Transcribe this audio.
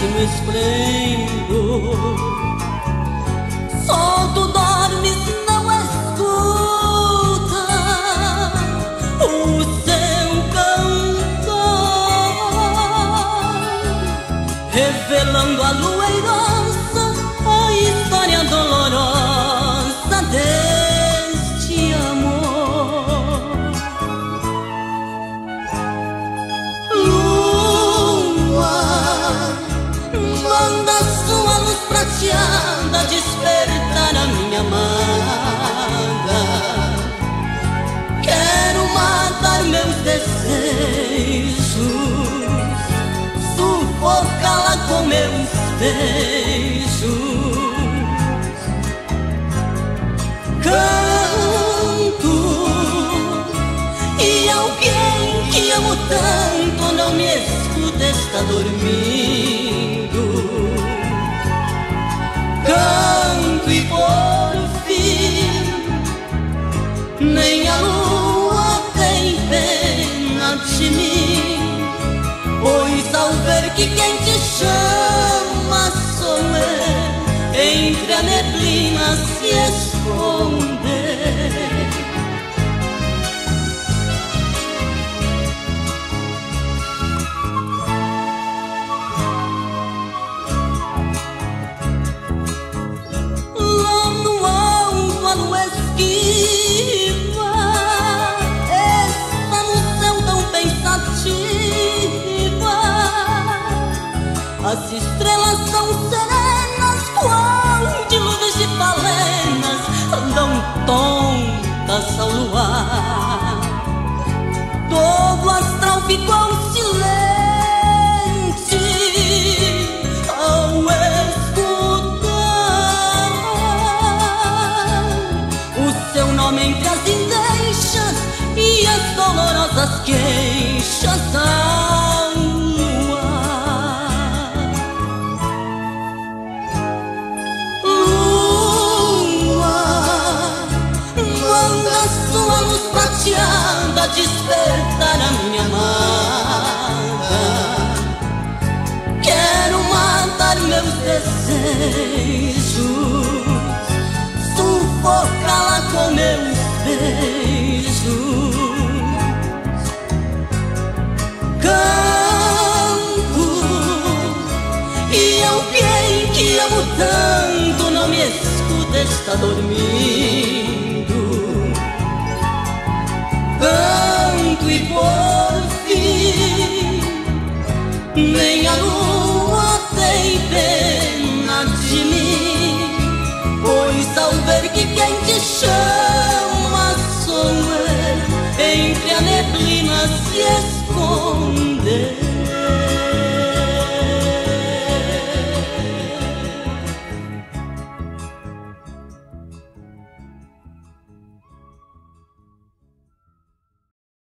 se no esplendor. Só tu dormes, não escuta o seu cantor, revelando a lua idosa, a história dolorosa deste amor. Lua, manda sua luz prateada despertar a minha amada. Quero matar meus desejos, sufocá-la com meus beijos. Canto, e alguém que amo tanto não me escuta, está dormindo. Canto e por fim, nem a lua tem pena de mim, pois ao ver que quem te chama sou eu, entre a neblina se esconder. As estrelas são serenas, qual de luzes de balenas, andam tontas ao luar. Todo astral ficou silente ao escutar o seu nome entre as endeixas e as dolorosas queixas da a despertar a minha amada. Quero matar meus desejos, sufocá-la com meus beijos. Canto, e alguém que amo tanto não me escuta, está dormindo. Canto e por fim, nem a lua tem pena de mim, pois ao ver que quem